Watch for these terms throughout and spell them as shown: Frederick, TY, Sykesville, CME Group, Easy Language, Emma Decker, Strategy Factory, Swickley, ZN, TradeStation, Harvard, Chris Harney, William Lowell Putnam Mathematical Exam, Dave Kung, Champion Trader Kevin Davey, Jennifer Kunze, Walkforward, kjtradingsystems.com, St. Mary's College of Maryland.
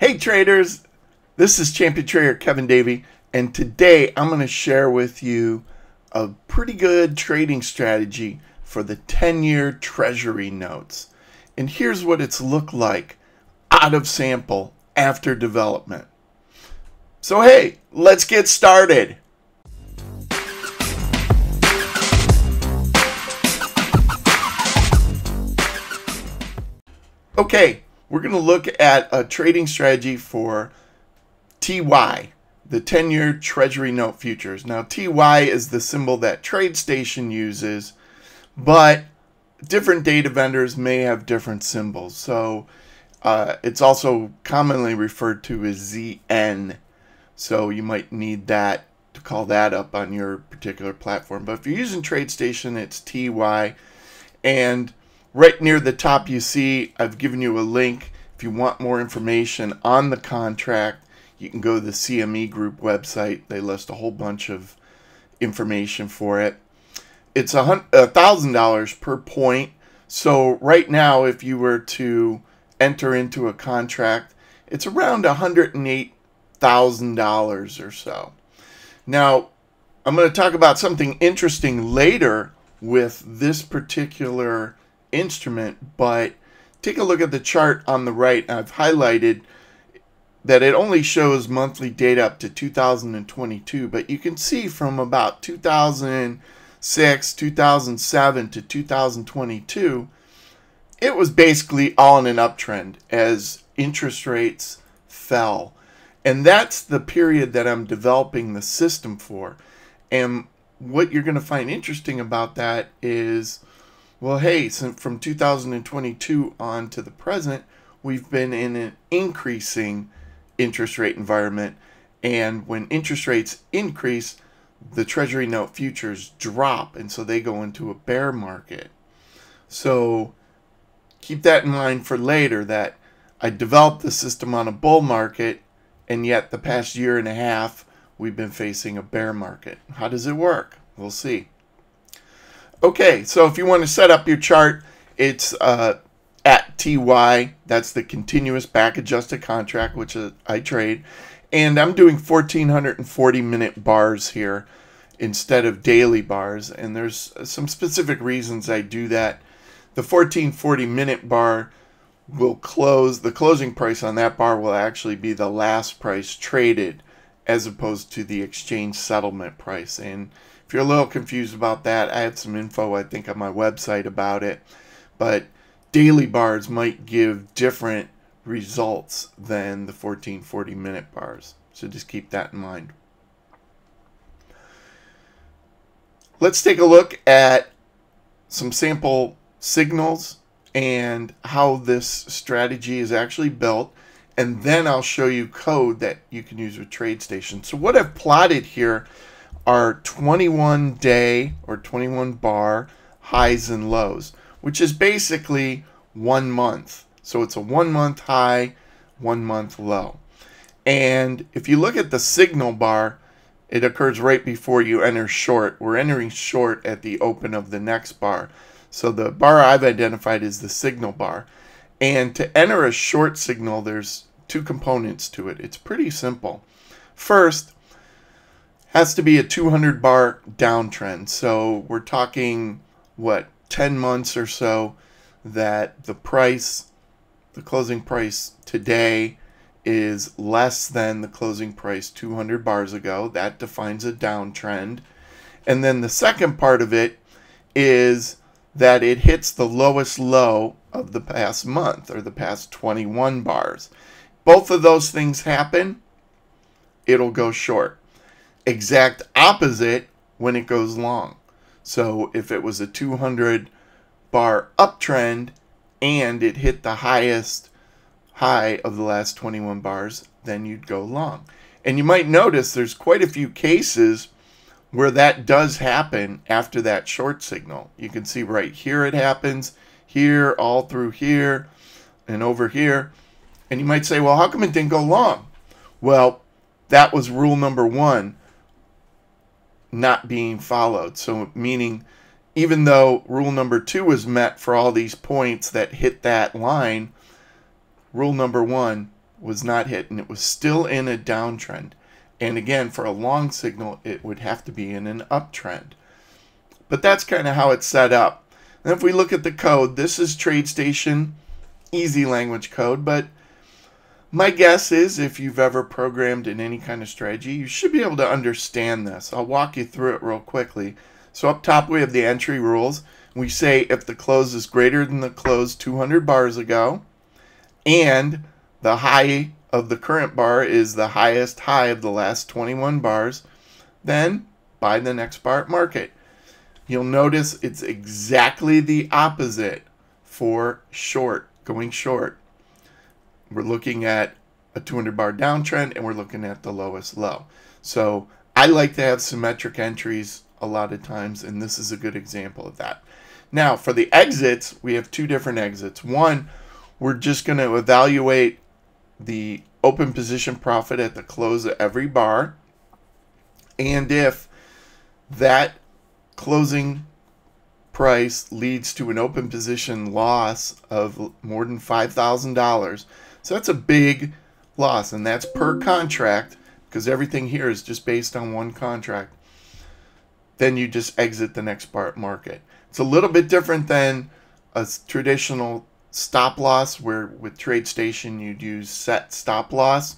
Hey traders, this is Champion Trader Kevin Davey, and today I'm going to share with you a pretty good trading strategy for the 10-year Treasury notes. And here's what it's looked like out of sample after development. So hey, let's get started. Okay. We're going to look at a trading strategy for TY, the 10-year Treasury note futures. Now, TY is the symbol that TradeStation uses, but different data vendors may have different symbols. So it's also commonly referred to as ZN. So you might need that to call that up on your particular platform. But if you're using TradeStation, it's TY. And right near the top, you see I've given you a link. If you want more information on the contract, you can go to the CME Group website. They list a whole bunch of information for it. It's $1,000 per point. So right now, if you were to enter into a contract, it's around $108,000 or so. Now, I'm going to talk about something interesting later with this particular instrument, but take a look at the chart on the right. I've highlighted that it only shows monthly data up to 2022, but you can see from about 2006, 2007 to 2022, it was basically all in an uptrend as interest rates fell. And that's the period that I'm developing the system for. And what you're going to find interesting about that is, well, hey, so from 2022 on to the present, we've been in an increasing interest rate environment. And when interest rates increase, the Treasury note futures drop, and so they go into a bear market. So keep that in mind for later, that I developed the system on a bull market, and yet the past year and a half, we've been facing a bear market. How does it work? We'll see. Okay, so if you want to set up your chart, it's at TY. That's the continuous back adjusted contract, which I trade. And I'm doing 1,440-minute bars here instead of daily bars. And there's some specific reasons I do that. The 1,440-minute bar will close. The closing price on that bar will actually be the last price traded as opposed to the exchange settlement price. And if you're a little confused about that, I have some info, I think, on my website about it. But daily bars might give different results than the 1,440-minute bars. So just keep that in mind. Let's take a look at some sample signals and how this strategy is actually built. And then I'll show you code that you can use with TradeStation. So what I've plotted here are 21-day or 21-bar highs and lows, which is basically 1 month. So it's a 1 month high, 1 month low. And if you look at the signal bar, it occurs right before you enter short. We're entering short at the open of the next bar. So the bar I've identified is the signal bar. And to enter a short signal, there's two components to it. It's pretty simple. First, has to be a 200-bar downtrend. So we're talking, what, 10 months or so that the price, the closing price today is less than the closing price 200 bars ago. That defines a downtrend. And then the second part of it is that it hits the lowest low of the past month or the past 21 bars. Both of those things happen, it'll go short. Exact opposite when it goes long. So if it was a 200-bar uptrend and it hit the highest high of the last 21 bars, then you'd go long. And you might notice there's quite a few cases where that does happen after that short signal. You can see right here it happens, here, all through here, and over here. And you might say, well, how come it didn't go long? Well, that was rule number one, not being followed. So meaning, even though rule number two was met for all these points that hit that line, rule number one was not hit, and it was still in a downtrend. And again, for a long signal, it would have to be in an uptrend. But that's kind of how it's set up. And if we look at the code, this is TradeStation Easy Language code, but my guess is if you've ever programmed in any kind of strategy, you should be able to understand this. I'll walk you through it real quickly. So up top, we have the entry rules. We say if the close is greater than the close 200 bars ago, and the high of the current bar is the highest high of the last 21 bars, then buy the next bar at market. You'll notice it's exactly the opposite for short, going short. We're looking at a 200 bar downtrend, and we're looking at the lowest low. So I like to have symmetric entries a lot of times, and this is a good example of that. Now for the exits, we have two different exits. One, we're just going to evaluate the open position profit at the close of every bar, and if that closing price leads to an open position loss of more than $5,000. So that's a big loss, and that's per contract, because everything here is just based on one contract. Then you just exit the next bar at market. It's a little bit different than a traditional stop loss, where with TradeStation you'd use set stop loss,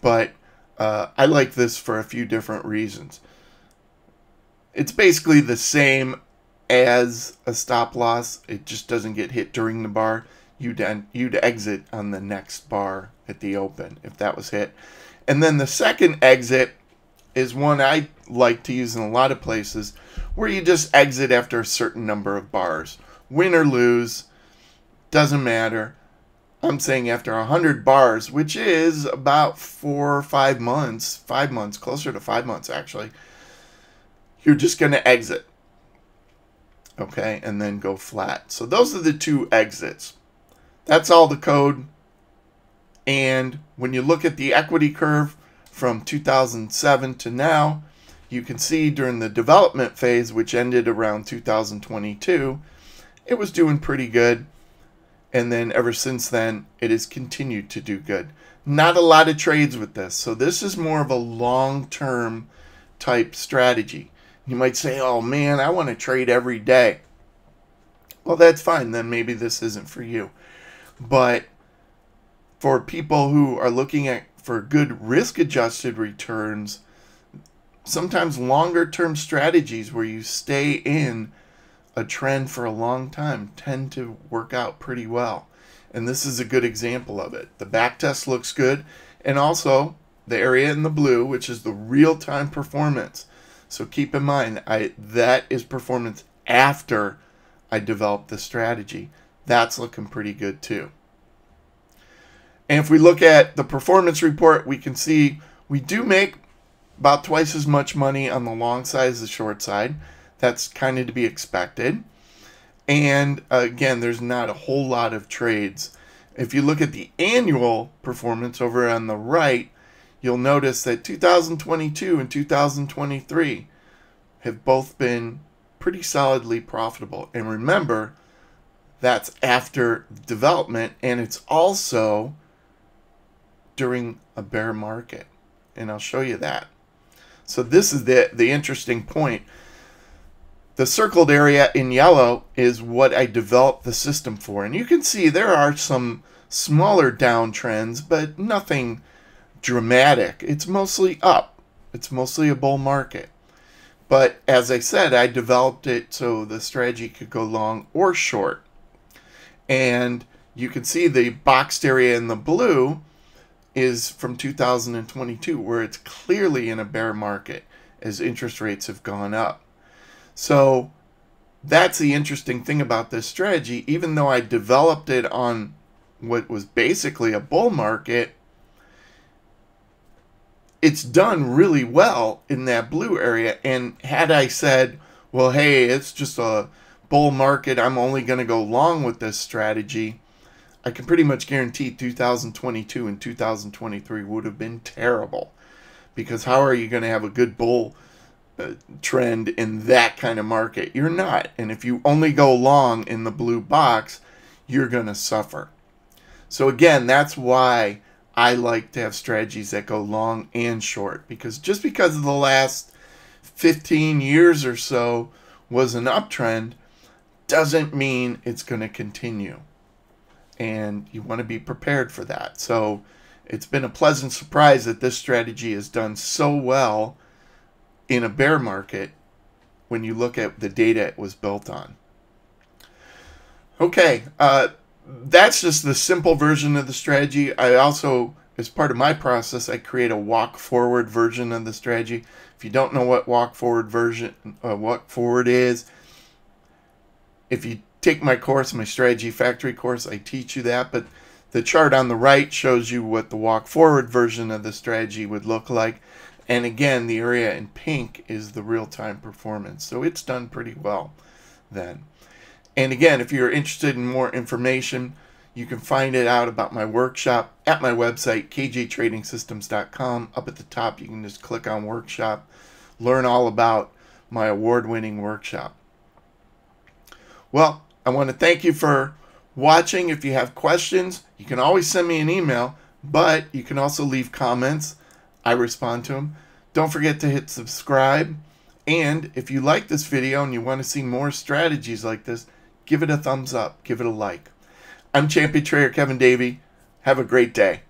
but I like this for a few different reasons. It's basically the same as a stop loss, it just doesn't get hit during the bar. You'd exit on the next bar at the open if that was hit. And then the second exit is one I like to use in a lot of places, where you just exit after a certain number of bars. Win or lose, doesn't matter. I'm saying after 100 bars, which is about 4 or 5 months, 5 months, closer to 5 months actually, you're just going to exit. Okay, and then go flat. So those are the two exits. That's all the code. And when you look at the equity curve from 2007 to now, you can see during the development phase, which ended around 2022, it was doing pretty good. And then ever since then, it has continued to do good. Not a lot of trades with this. So this is more of a long-term type strategy. You might say, oh man, I want to trade every day. Well, that's fine. Then maybe this isn't for you. But for people who are looking for good risk-adjusted returns, sometimes longer-term strategies where you stay in a trend for a long time tend to work out pretty well. And this is a good example of it. The backtest looks good. And also the area in the blue, which is the real-time performance. So keep in mind, that is performance after I developed the strategy. That's looking pretty good too. And if we look at the performance report, we can see we do make about twice as much money on the long side as the short side. That's kind of to be expected. And again, there's not a whole lot of trades. If you look at the annual performance over on the right, you'll notice that 2022 and 2023 have both been pretty solidly profitable. And remember, that's after development, and it's also during a bear market. And I'll show you that. So this is the interesting point. The circled area in yellow is what I developed the system for. And you can see there are some smaller downtrends, but nothing dramatic. It's mostly up. It's mostly a bull market. But as I said, I developed it so the strategy could go long or short. And you can see the boxed area in the blue is from 2022, where it's clearly in a bear market as interest rates have gone up. So that's the interesting thing about this strategy. Even though I developed it on what was basically a bull market, it's done really well in that blue area. And had I said, well, hey, it's just a bull market, I'm only going to go long with this strategy, I can pretty much guarantee 2022 and 2023 would have been terrible. Because how are you going to have a good bull trend in that kind of market? You're not. And if you only go long in the blue box, you're going to suffer. So again, that's why I like to have strategies that go long and short, because just because of the last 15 years or so was an uptrend doesn't mean it's going to continue. And you want to be prepared for that. So it's been a pleasant surprise that this strategy has done so well in a bear market when you look at the data it was built on. Okay, that's just the simple version of the strategy. I also, as part of my process, I create a walk forward version of the strategy. If you don't know what walk forward is, if you take my course, my Strategy Factory course, I teach you that. But the chart on the right shows you what the walk forward version of the strategy would look like. And again, the area in pink is the real-time performance. So it's done pretty well then. And again, if you're interested in more information, you can find it out about my workshop at my website, kjtradingsystems.com. Up at the top, you can just click on workshop, learn all about my award-winning workshop. Well, I want to thank you for watching. If you have questions, you can always send me an email, but you can also leave comments. I respond to them. Don't forget to hit subscribe. And if you like this video and you want to see more strategies like this, give it a thumbs up, give it a like. I'm Champion Trader Kevin Davey. Have a great day.